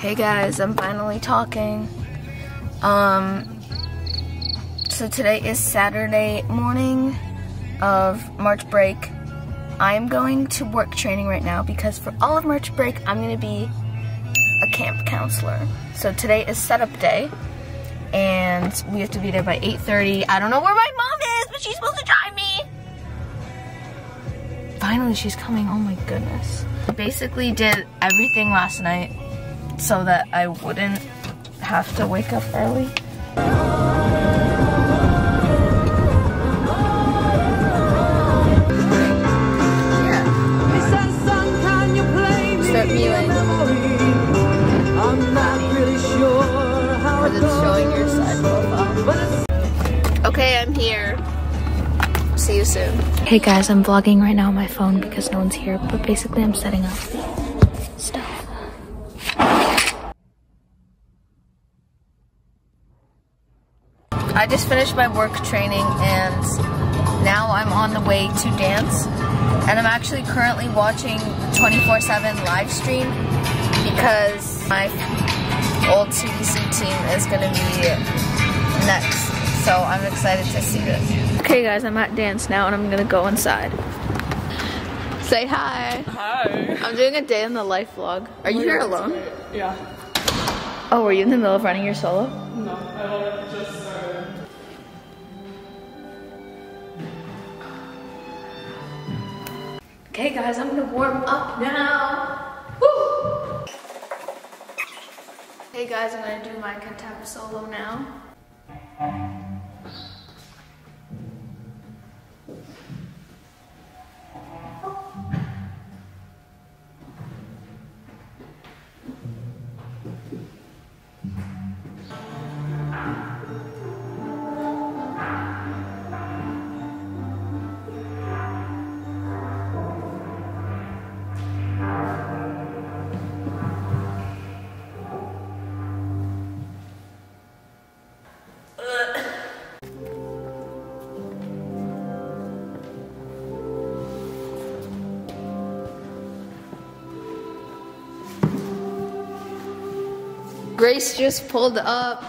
Hey guys, I'm finally talking. So today is Saturday morning of March break. I'm going to work training right now because for all of March break, I'm gonna be a camp counselor. So today is setup day and we have to be there by 8:30. I don't know where my mom is, but she's supposed to drive me. Finally, she's coming, oh my goodness. I basically did everything last night so that I wouldn't have to wake up early. Start mewing. I'm not really sure how it's showing your side profile. Okay, I'm here. See you soon. Hey guys, I'm vlogging right now on my phone because no one's here, but basically I'm setting up stuff. I just finished my work training and now I'm on the way to dance, and I'm actually currently watching 24/7 live stream because my old CBC team is going to be next, so I'm excited to see this. Okay guys, I'm at dance now and I'm going to go inside. Say hi. Hi. I'm doing a day in the life vlog. Are you here alone? Yeah. Oh, were you in the middle of running your solo? No, I just okay guys, I'm gonna warm up now. Woo! Hey guys, I'm gonna do my contempt solo now. Grace just pulled up.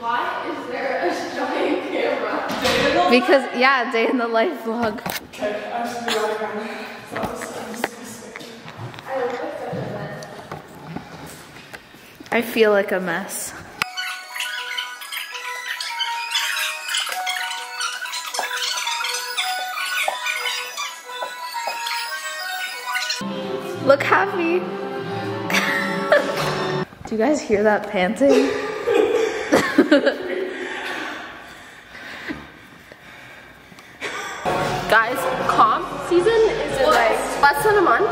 Why is there a giant camera? Because, yeah, day in the life vlog. Okay, I should be right around. I look like such a mess. I feel like a mess. Look happy. Do you guys hear that panting? Guys, comp season is in like less than a month.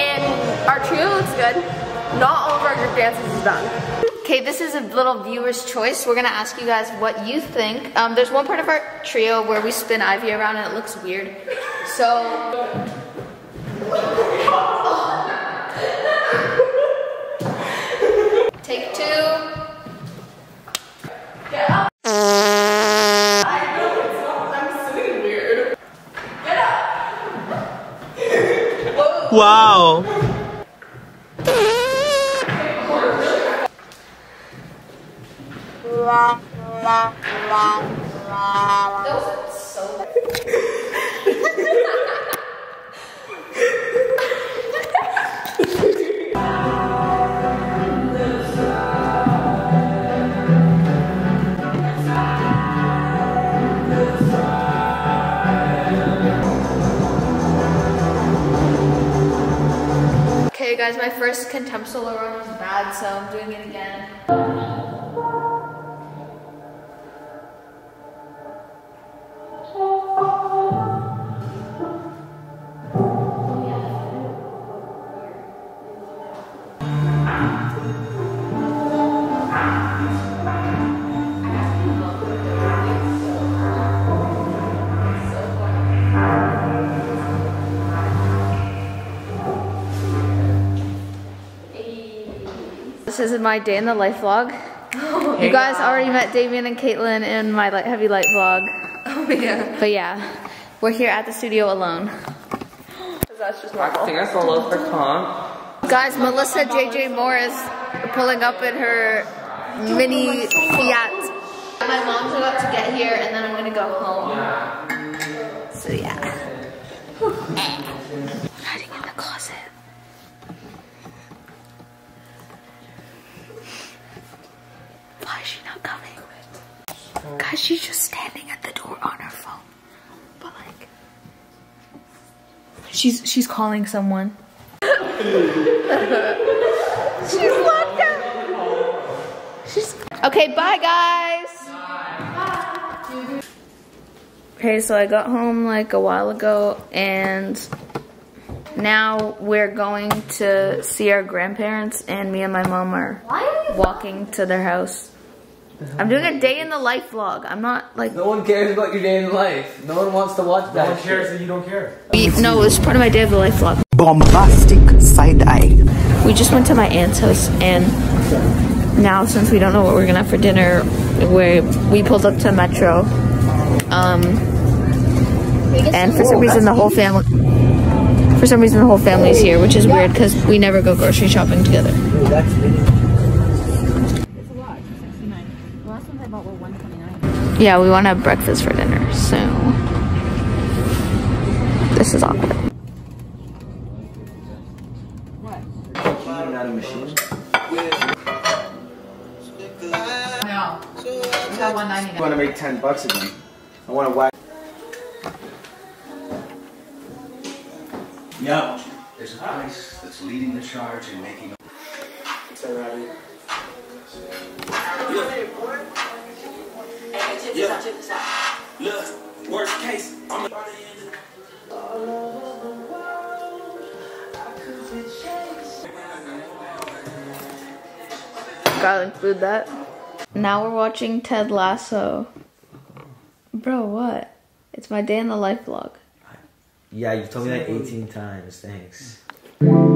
And our trio looks good. Not all of our group dances is done. Okay, this is a little viewer's choice. We're gonna ask you guys what you think. There's one part of our trio where we spin Ivy around and it looks weird. So... Take two. Get up. I know it's not, I'm sitting weird. Get up. Whoa. Wow. That was so bad. Guys, my first contempt solo run was bad, so I'm doing it again. my day in the life vlog. Hey, you guys already met Damian and Caitlin in my heavy light vlog. Oh yeah. But yeah, we're here at the studio alone. That's just practicing our solo for comp. Guys, Melissa JJ Morris pulling up in her mini Fiat. My mom's about to get here and then I'm gonna go home. Yeah. So yeah. I'm hiding in the closet. Why is she not coming? Guys, she's just standing at the door on her phone. But like, she's calling someone. She's locked up. Okay, bye guys. Bye. Okay, so I got home like a while ago and now we're going to see our grandparents and me and my mom are walking to their house. I'm doing a day in the life vlog. I'm not like... No one cares about your day in life. No one wants to watch that. No one cares that you don't care. No, it was part of my day of the life vlog. Bombastic side eye. We just went to my aunt's house and now since we don't know what we're gonna have for dinner, we pulled up to Metro. And for some reason the whole family... For some reason the whole family's here, which is weird because we never go grocery shopping together. Yeah, we want to have breakfast for dinner, so this is awkward. What? Not a machine. No. We got $1.99. I want to make 10 bucks again. I want to whack. No. There's a place that's leading the charge in making a... Check this out. Look, worst case, I'm gonna... Gotta include that. Now we're watching Ted Lasso. Bro, what? It's my day in the life vlog. Yeah, you've told me that 18 times, thanks.